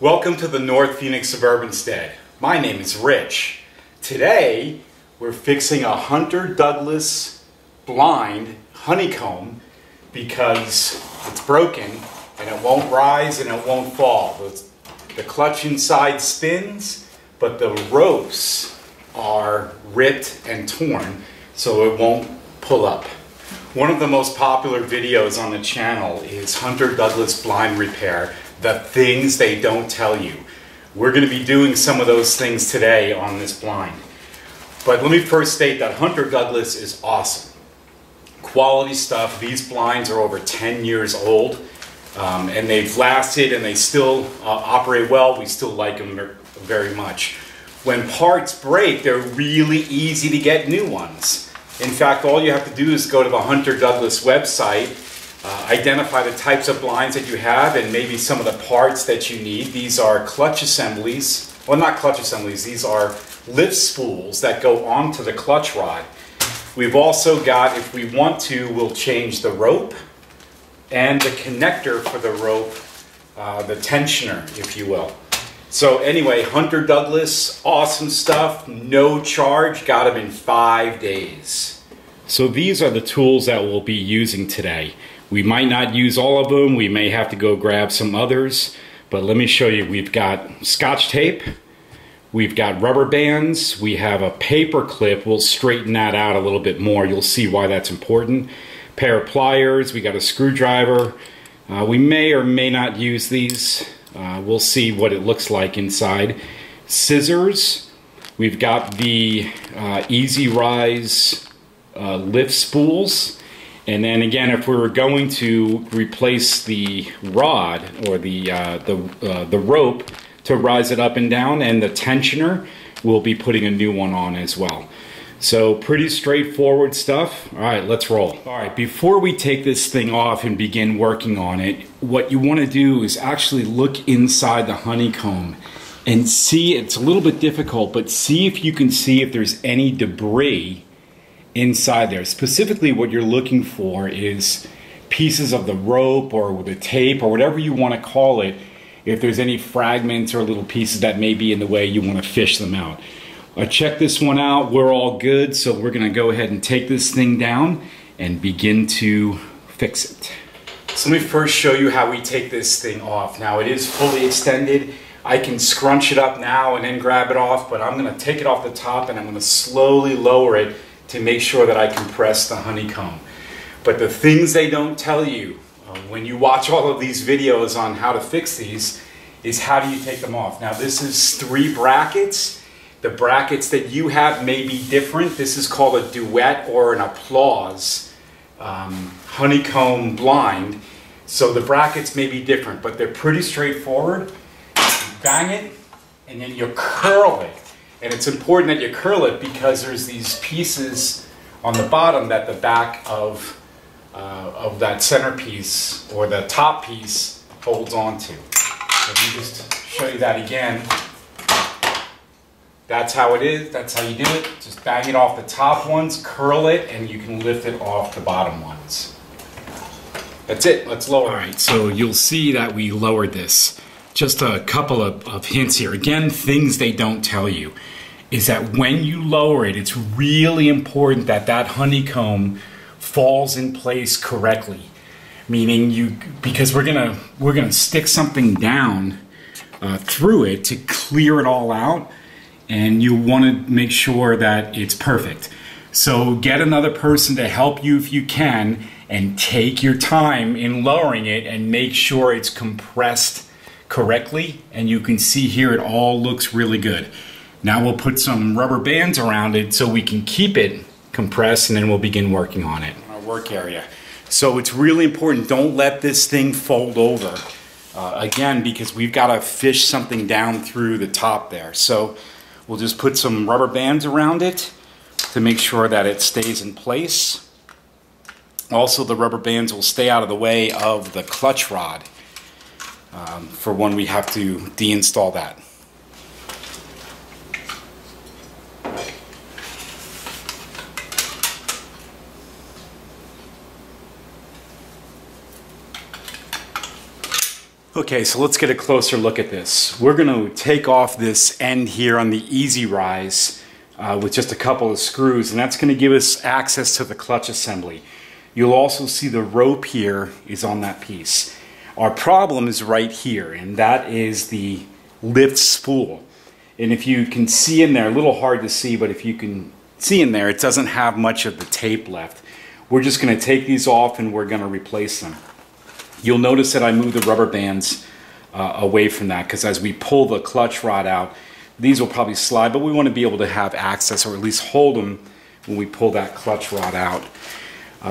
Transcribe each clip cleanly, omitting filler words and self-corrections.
Welcome to the North Phoenix Suburbanstead. My name is Rich. Today we're fixing a Hunter Douglas blind honeycomb because it's broken and it won't rise and it won't fall. The clutch inside spins, but the ropes are ripped and torn so it won't pull up. One of the most popular videos on the channel is Hunter Douglas blind repair. The things they don't tell you. We're going to be doing some of those things today on this blind. But let me first state that Hunter Douglas is awesome. Quality stuff. These blinds are over 10 years old and they've lasted and they still operate well. We still like them very much. When parts break, they're really easy to get new ones. In fact, all you have to do is go to the Hunter Douglas website, identify the types of blinds that you have and maybe some of the parts that you need. These are clutch assemblies, well not clutch assemblies, these are lift spools that go onto the clutch rod. We've also got, if we want to, we'll change the rope and the connector for the rope, the tensioner, if you will. So anyway, Hunter Douglas, awesome stuff, no charge, got them in 5 days. So these are the tools that we'll be using today. We might not use all of them, we may have to go grab some others, but let me show you. We've got Scotch tape, we've got rubber bands, we have a paper clip, we'll straighten that out a little bit more, you'll see why that's important. Pair of pliers, we got a screwdriver, we may or may not use these, we'll see what it looks like inside. Scissors, we've got the Easy Rise lift spools. And then again, if we were going to replace the rod or the rope to rise it up and down, and the tensioner, we'll be putting a new one on as well. So pretty straightforward stuff. All right, let's roll. All right, before we take this thing off and begin working on it, what you want to do is actually look inside the honeycomb and see, it's a little bit difficult, but see if you can see if there's any debris inside there. Specifically what you're looking for is pieces of the rope or the tape or whatever you want to call it. If there's any fragments or little pieces that may be in the way, you want to fish them out. I checked this one out, we're all good, so we're going to go ahead and take this thing down and begin to fix it. So let me first show you how we take this thing off. Now it is fully extended. I can scrunch it up now and then grab it off, but I'm going to take it off the top and I'm going to slowly lower it to make sure that I compress the honeycomb. But the things they don't tell you when you watch all of these videos on how to fix these is how do you take them off. Now this is 3 brackets. The brackets that you have may be different. This is called a duette or an applause honeycomb blind. So the brackets may be different, but they're pretty straightforward. You bang it and then you curl it. And it's important that you curl it because there's these pieces on the bottom that the back of that centerpiece or the top piece holds onto. Let me just show you that again. That's how it is. That's how you do it. Just bang it off the top ones, curl it, and you can lift it off the bottom ones. That's it. Let's lower it. All right, so you'll see that we lowered this. Just a couple of hints here. Again, things they don't tell you is that when you lower it, it's really important that that honeycomb falls in place correctly. Meaning because we're gonna stick something down through it to clear it all out, and you want to make sure that it's perfect. So get another person to help you if you can, and take your time in lowering it and make sure it's compressed correctly, and you can see here it all looks really good. Now we'll put some rubber bands around it so we can keep it compressed, and then we'll begin working on it in our work area. So it's really important, don't let this thing fold over again, because we've got to fish something down through the top there. So we'll just put some rubber bands around it to make sure that it stays in place. Also, the rubber bands will stay out of the way of the clutch rod for when we have to deinstall that. Okay, so let's get a closer look at this. We're going to take off this end here on the Easy Rise with just a couple of screws, and that's going to give us access to the clutch assembly. You'll also see the rope here is on that piece. Our problem is right here, and that is the lift spool. And if you can see in there, a little hard to see, but if you can see in there, it doesn't have much of the tape left. We're just going to take these off and we're going to replace them. You'll notice that I move the rubber bands away from that, because as we pull the clutch rod out, these will probably slide, but we want to be able to have access, or at least hold them when we pull that clutch rod out.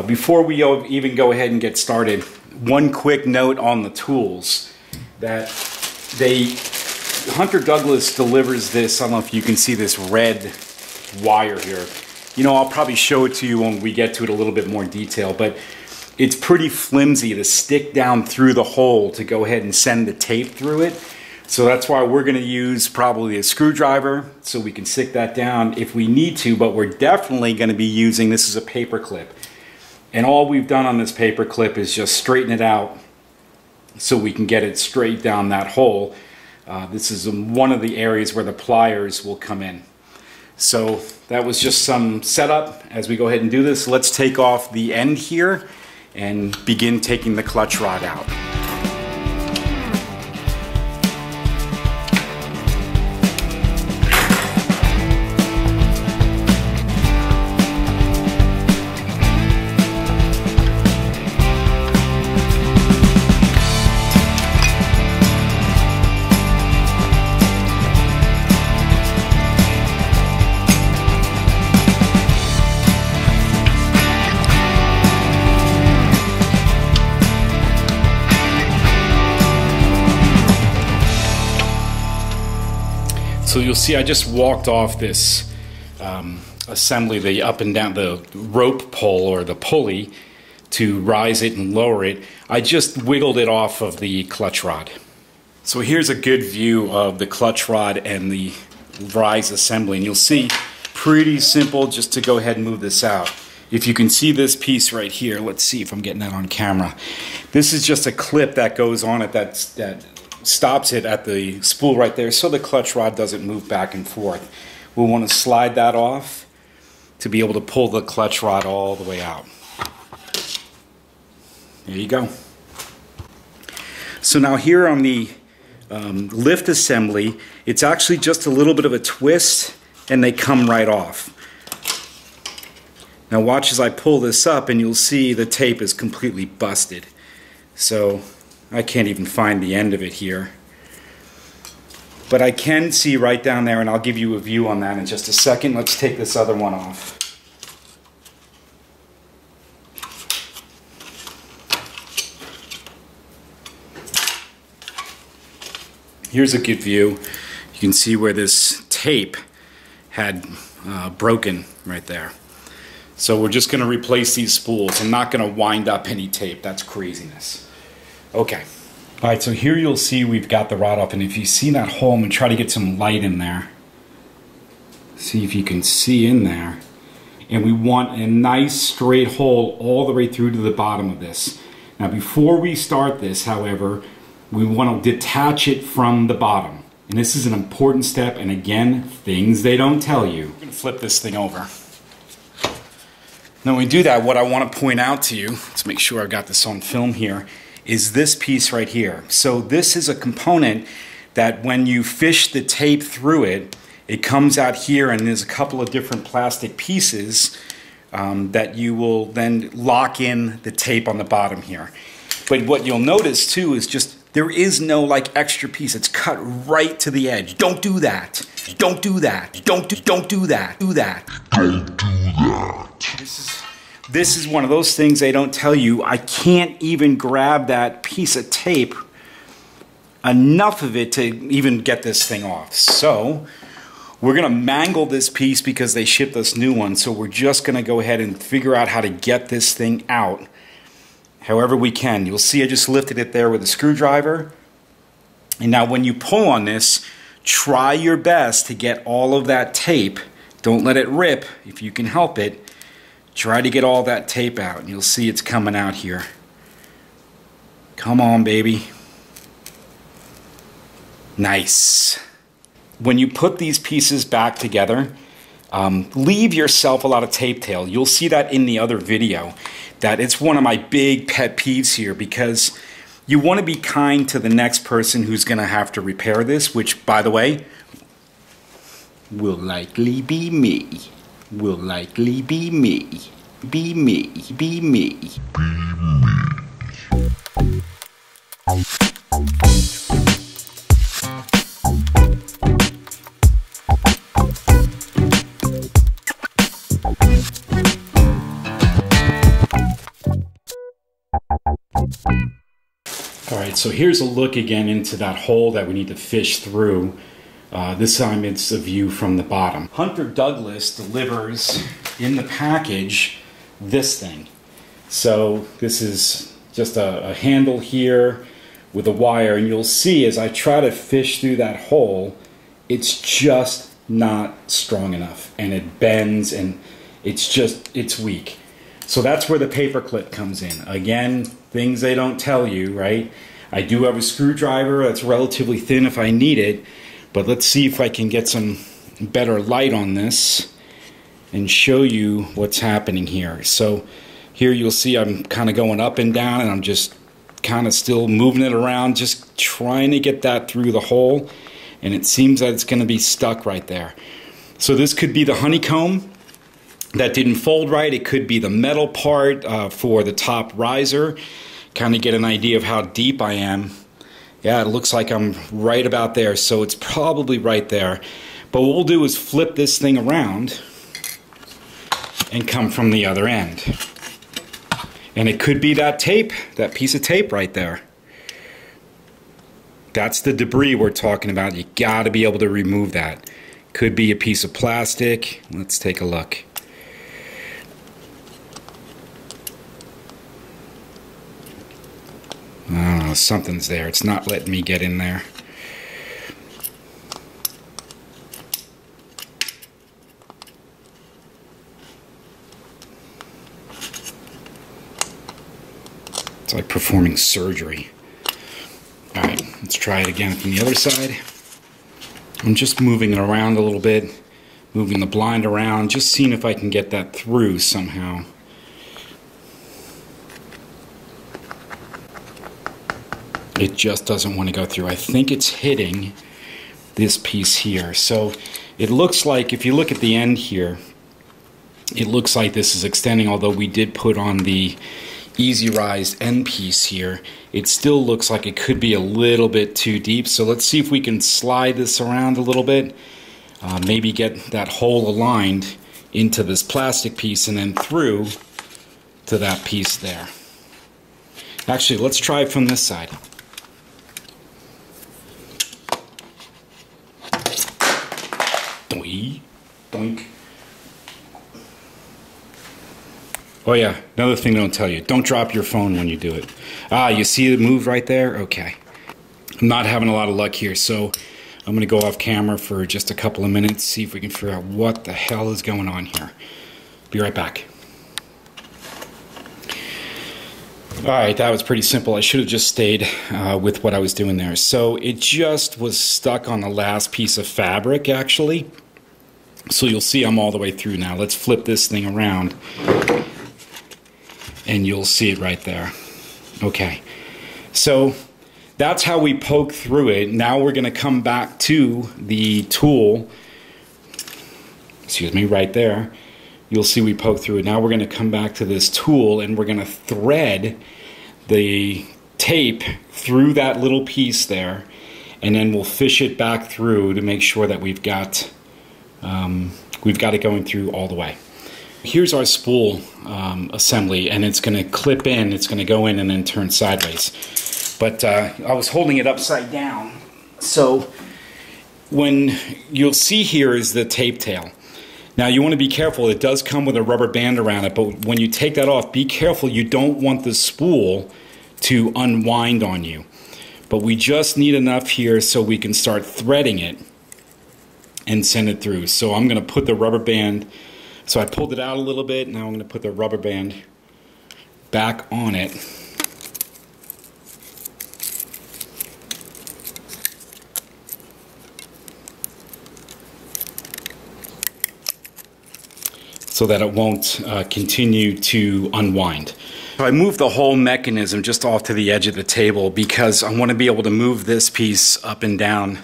Before we even go ahead and get started, one quick note on the tools that Hunter Douglas delivers this. I don't know if you can see this red wire here. You know, I'll probably show it to you when we get to it a little bit more detail, but it's pretty flimsy to stick down through the hole to go ahead and send the tape through it. So that's why we're gonna use probably a screwdriver so we can stick that down if we need to, but we're definitely gonna be using, this is a paper clip. And all we've done on this paper clip is just straighten it out so we can get it straight down that hole. This is one of the areas where the pliers will come in. So that was just some setup. As we go ahead and do this, let's take off the end here and begin taking the clutch rod out. So you'll see I just walked off this assembly, the up and down, the rope pull or the pulley to rise it and lower it. I just wiggled it off of the clutch rod. So here's a good view of the clutch rod and the rise assembly, and you'll see pretty simple just to go ahead and move this out. If you can see this piece right here, let's see if I'm getting that on camera. This is just a clip that goes on at that stops it at the spool right there so the clutch rod doesn't move back and forth. We'll want to slide that off to be able to pull the clutch rod all the way out. There you go. So now here on the lift assembly, it's actually just a little bit of a twist and they come right off. Now watch as I pull this up and you'll see the tape is completely busted. So I can't even find the end of it here. But I can see right down there, and I'll give you a view on that in just a second. Let's take this other one off. Here's a good view. You can see where this tape had broken right there. So we're just going to replace these spools. I'm not going to wind up any tape. That's craziness. Okay. All right, so here you'll see we've got the rod up, and if you see that hole, I'm going to try to get some light in there. See if you can see in there. And we want a nice straight hole all the way through to the bottom of this. Now before we start this, however, we want to detach it from the bottom. And this is an important step, and again, things they don't tell you. I'm going to flip this thing over. Now when we do that, what I want to point out to you, let's make sure I've got this on film here, is this piece right here. So this is a component that when you fish the tape through it, it comes out here, and there's a couple of different plastic pieces that you will then lock in the tape on the bottom here. But what you'll notice too is just there is no like extra piece. It's cut right to the edge. Don't do that. Don't do that. Don't do that. Do that. Don't do that. This is one of those things they don't tell you. I can't even grab that piece of tape, enough of it to even get this thing off. So we're going to mangle this piece because they shipped us new one. So we're just going to go ahead and figure out how to get this thing out however we can. You'll see I just lifted it there with a screwdriver. And now when you pull on this, try your best to get all of that tape. Don't let it rip if you can help it. Try to get all that tape out, and you'll see it's coming out here. Come on, baby. Nice. When you put these pieces back together, leave yourself a lot of tape tail. You'll see that in the other video, that it's one of my big pet peeves here, because you want to be kind to the next person who's going to have to repair this, which, by the way, will likely be me. Will likely be me. Be me. Be me. Be me. All right, so here's a look again into that hole that we need to fish through. This time it's a view from the bottom. Hunter Douglas delivers in the package this thing. So this is just a handle here with a wire, and you'll see as I try to fish through that hole, it's just not strong enough, and it bends, and it's weak. So that's where the paper clip comes in. Again, things they don't tell you, right? I do have a screwdriver that's relatively thin if I need it, but let's see if I can get some better light on this and show you what's happening here. So here you'll see I'm kind of going up and down, and I'm just kind of still moving it around, just trying to get that through the hole, and it seems that it's going to be stuck right there. So this could be the honeycomb that didn't fold right. It could be the metal part for the top riser. Kind of get an idea of how deep I am. Yeah, it looks like I'm right about there, so it's probably right there. But what we'll do is flip this thing around and come from the other end. And it could be that tape, that piece of tape right there. That's the debris we're talking about. You gotta be able to remove that. Could be a piece of plastic. Let's take a look. I don't know, something's there. It's not letting me get in there. It's like performing surgery. All right, let's try it again from the other side. I'm just moving it around a little bit, moving the blind around, just seeing if I can get that through somehow. It just doesn't want to go through. I think it's hitting this piece here. So it looks like, if you look at the end here, it looks like this is extending, although we did put on the Easy Rise end piece here. It still looks like it could be a little bit too deep. So let's see if we can slide this around a little bit, maybe get that hole aligned into this plastic piece and then through to that piece there. Actually, let's try it from this side. Doink. Oh yeah, another thing they don't tell you. Don't drop your phone when you do it. Ah, you see it move right there? Okay. I'm not having a lot of luck here, so I'm gonna go off camera for just a couple of minutes, see if we can figure out what the hell is going on here. Be right back. All right, that was pretty simple. I should have just stayed with what I was doing there. So it just was stuck on the last piece of fabric, actually. So you'll see I'm all the way through now. Let's flip this thing around and you'll see it right there. Okay, so that's how we poke through it. Now we're gonna come back to the tool, excuse me, right there. You'll see we poke through it. Now we're gonna come back to this tool and we're gonna thread the tape through that little piece there, and then we'll fish it back through to make sure that we've got it going through all the way. Here's our spool assembly, and it's gonna clip in, it's gonna go in and then turn sideways. But I was holding it upside down. So when you'll see here is the tape tail. Now you want to be careful, it does come with a rubber band around it, but when you take that off, be careful, you don't want the spool to unwind on you. But we just need enough here so we can start threading it and send it through. So I'm going to put the rubber band, so I pulled it out a little bit, now I'm going to put the rubber band back on it. so that it won't continue to unwind. So I moved the whole mechanism just off to the edge of the table because I want to be able to move this piece up and down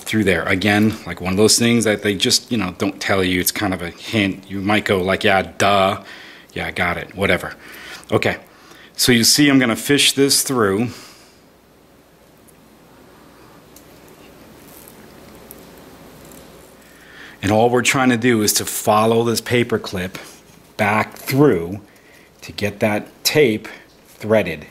through there. Again, like one of those things that they just, you know, don't tell you. It's kind of a hint. You might go like, yeah, duh. Yeah, I got it. Whatever. Okay. So you see I'm going to fish this through. And all we're trying to do is to follow this paper clip back through to get that tape threaded.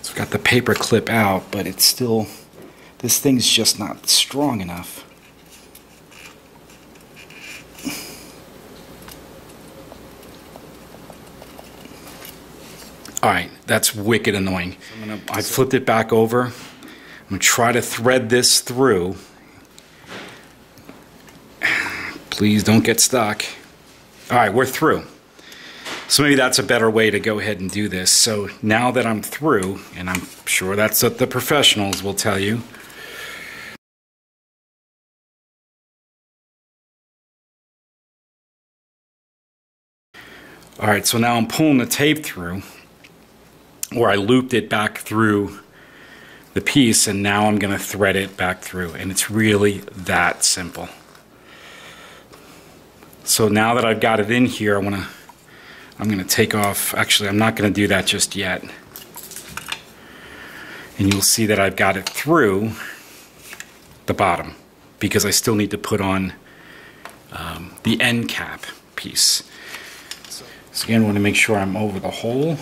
So I've got the paper clip out, but it's still, this thing's just not strong enough. Alright, that's wicked annoying. I flipped it back over. I'm going to try to thread this through. Please don't get stuck. Alright, we're through. So maybe that's a better way to go ahead and do this. So now that I'm through, and I'm sure that's what the professionals will tell you, alright, so now I'm pulling the tape through, or I looped it back through the piece, and now I'm going to thread it back through, and it's really that simple. So now that I've got it in here, I'm going to take off, actually I'm not going to do that just yet, and you'll see that I've got it through the bottom because I still need to put on the end cap piece. So again, I want to make sure I'm over the hole.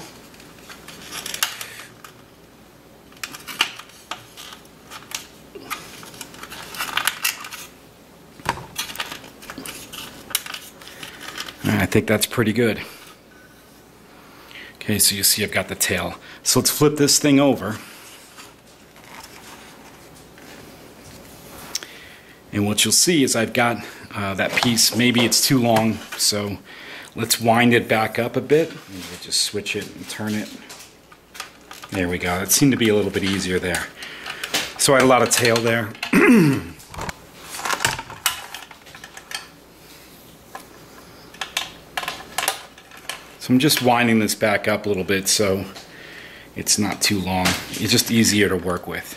I think that's pretty good. Okay, so you see I've got the tail. So let's flip this thing over. And what you'll see is I've got that piece. Maybe it's too long, so let's wind it back up a bit. Maybe we'll just switch it and turn it. There we go. That seemed to be a little bit easier there. So I had a lot of tail there. I'm just winding this back up a little bit so it's not too long. It's just easier to work with.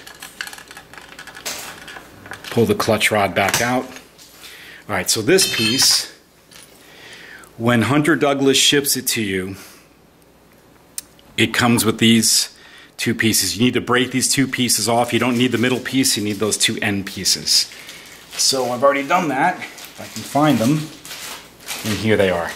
Pull the clutch rod back out. Alright, so this piece, when Hunter Douglas ships it to you, it comes with these two pieces. You need to break these two pieces off. You don't need the middle piece, you need those two end pieces. So I've already done that, if I can find them. And here they are.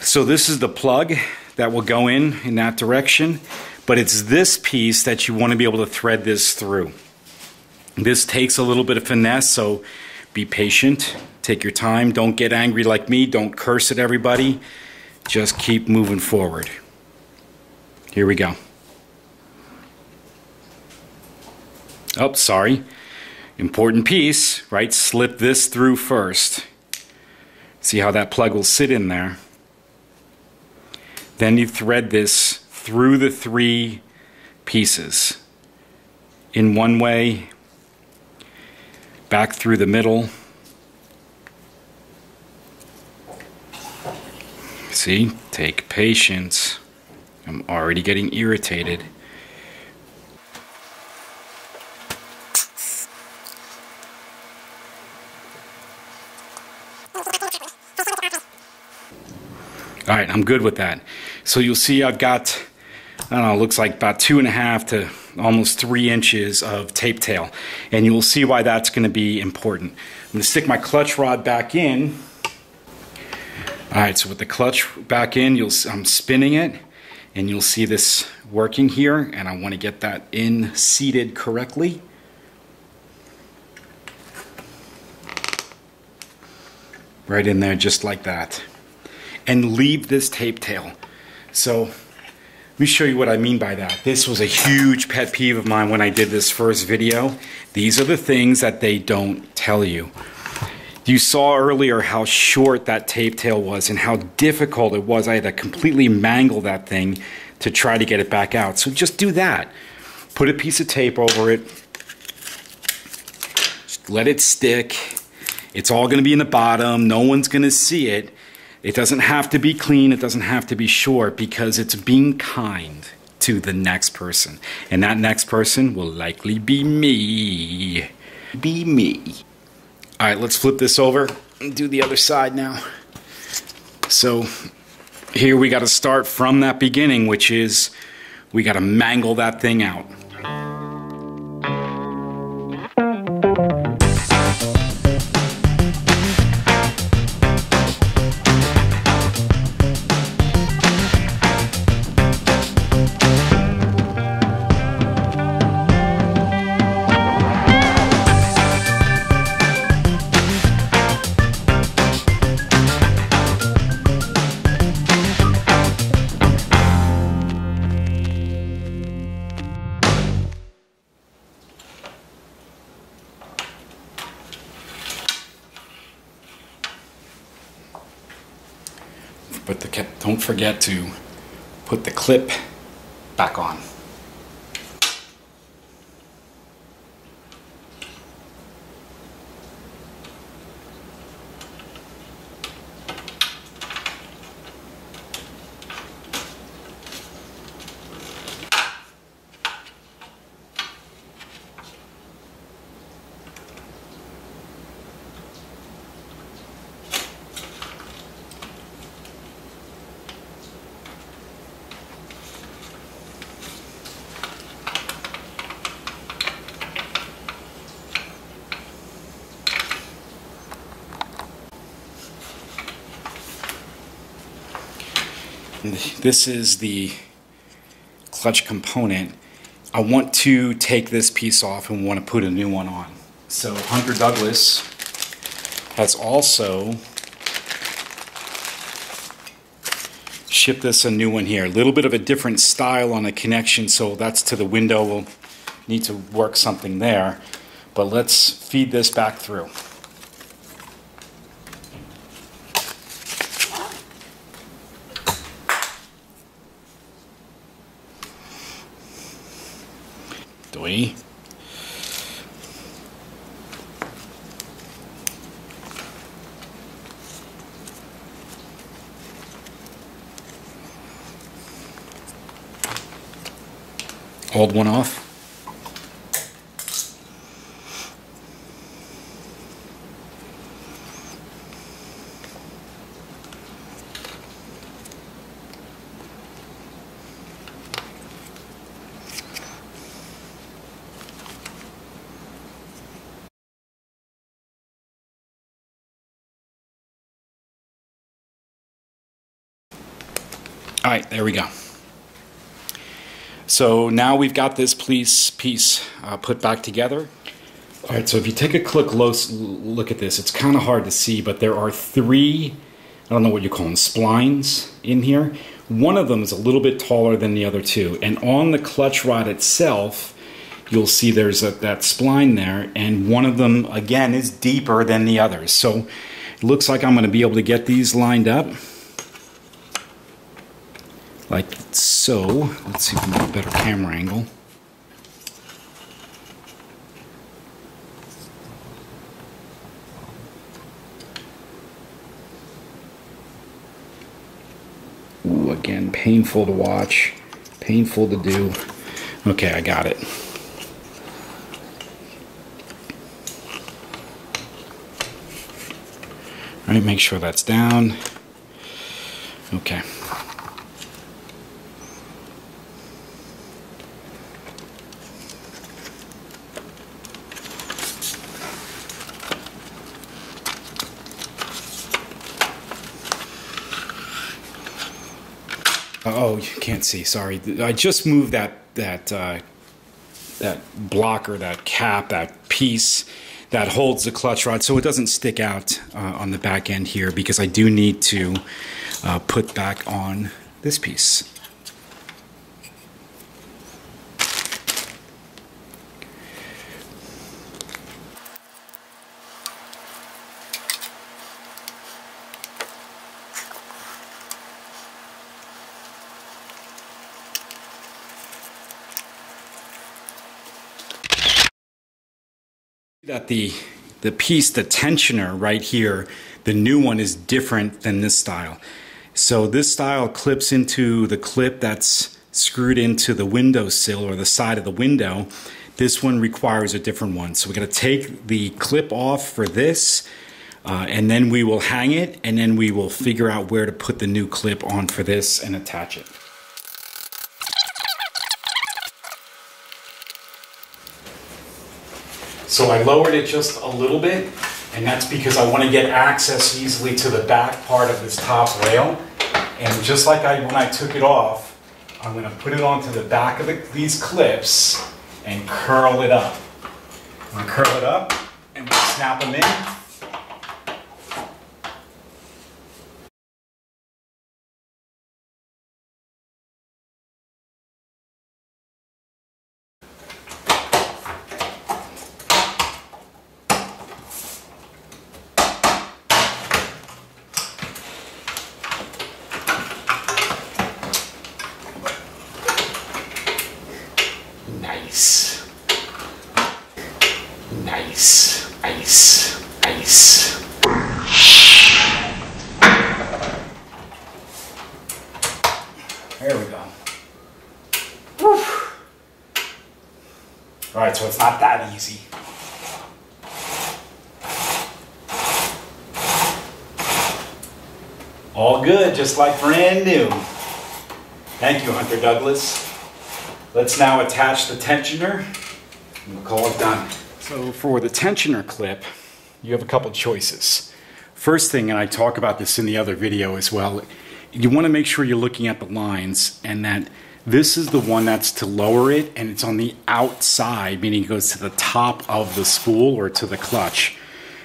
So this is the plug that will go in that direction, but it's this piece that you want to be able to thread this through. This takes a little bit of finesse, so be patient, take your time, don't get angry like me, don't curse at everybody, just keep moving forward. Here we go. Oh, sorry. Important piece, right? Slip this through first. See how that plug will sit in there. Then you thread this through the three pieces. In one way, back through the middle. See? Take patience. I'm already getting irritated. All right, I'm good with that. So you'll see I've got, I don't know, it looks like about 2.5 to almost 3 inches of tape tail. And you'll see why that's going to be important. I'm going to stick my clutch rod back in. All right, so with the clutch back in, I'm spinning it. And you'll see this working here. And I want to get that in seated correctly. Right in there, just like that. And leave this tape tail. So let me show you what I mean by that. This was a huge pet peeve of mine when I did this first video. These are the things that they don't tell you. You saw earlier how short that tape tail was and how difficult it was. I had to completely mangle that thing to try to get it back out. So just do that. Put a piece of tape over it. Just let it stick. It's all going to be in the bottom. No one's going to see it. It doesn't have to be clean. It doesn't have to be short, because it's being kind to the next person. And that next person will likely be me. Be me. All right, let's flip this over and do the other side now. So here we got to start from that beginning, which is we got to mangle that thing out. But don't forget to put the clip back on. This is the clutch component. I want to take this piece off and want to put a new one on. So Hunter Douglas has also shipped us a new one here. A little bit of a different style on the connection, so that's to the window. We'll need to work something there. But let's feed this back through. Hold one off. All right, there we go. So now we've got this piece put back together. All right, so if you take a close look at this, it's kind of hard to see, but there are three, I don't know what you call them, splines in here. One of them is a little bit taller than the other two. And on the clutch rod itself, you'll see there's that spline there, and one of them, again, is deeper than the others. So it looks like I'm gonna be able to get these lined up. Like so. Let's see if we can get a better camera angle. Ooh, again, painful to watch, painful to do. Okay, I got it. All right, make sure that's down. Okay. Oh, you can't see. Sorry, I just moved that blocker, that cap, that piece that holds the clutch rod, so it doesn't stick out on the back end here, because I do need to put back on this piece. That the piece, the tensioner right here, the new one is different than this style. So this style clips into the clip that's screwed into the windowsill or the side of the window. This one requires a different one. So we're going to take the clip off for this, and then we will hang it, and then we will figure out where to put the new clip on for this and attach it. So I lowered it just a little bit, and that's because I want to get access easily to the back part of this top rail. And just like when I took it off, I'm going to put it onto the back of these clips and curl it up. I'm going to curl it up and we'll snap them in. Nice. Nice. Nice. Nice. There we go. Woof. All right, so it's not that easy. All good, just like brand new. Thank you, Hunter Douglas. Let's now attach the tensioner and we'll call it done. So for the tensioner clip, you have a couple choices. First thing, and I talk about this in the other video as well, you want to make sure you're looking at the lines and that this is the one that's to lower it and it's on the outside, meaning it goes to the top of the spool or to the clutch.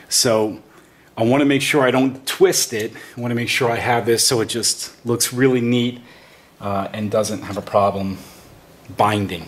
So I want to make sure I don't twist it. I want to make sure I have this so it just looks really neat and doesn't have a problem binding.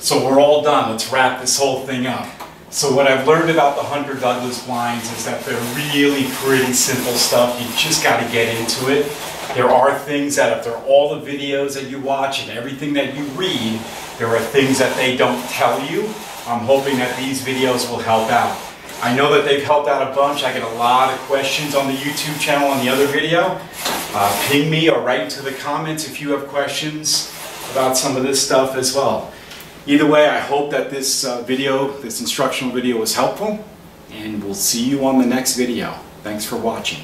So we're all done. Let's wrap this whole thing up. So what I've learned about the Hunter Douglas blinds is that they're really pretty simple stuff. You just got to get into it. There are things that after all the videos that you watch and everything that you read, there are things that they don't tell you. I'm hoping that these videos will help out. I know that they've helped out a bunch. I get a lot of questions on the YouTube channel on the other video. Ping me or write into the comments if you have questions about some of this stuff as well. Either way, I hope that this this instructional video was helpful, and we'll see you on the next video. Thanks for watching.